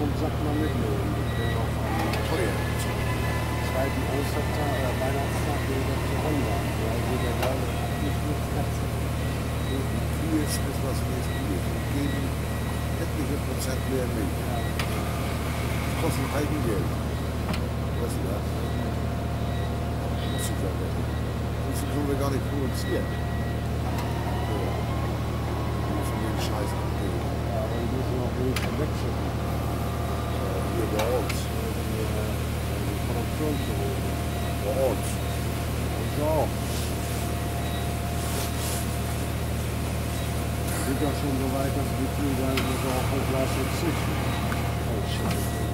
zum Sattler mitnehmen. Zweiten Ostertag oder Weihnachtstag geht das zu Honda. Also der da nicht mit Katzen. Viel ist das, was wir jetzt geben, etliche Prozent mehr mit. Das kostet Eigengeld. Was ist das? Das ist ja nicht. Das können wir gar nicht produzieren. Wir müssen den Scheiß abgeben. Aber wir müssen auch den wegschicken. Hier bei uns. Die Produktion zu holen. Bei uns. Und so auch. Wir sind ja schon so weit, dass wir viel sagen, dass wir auch hochleistet sind. Oh, Scheiße.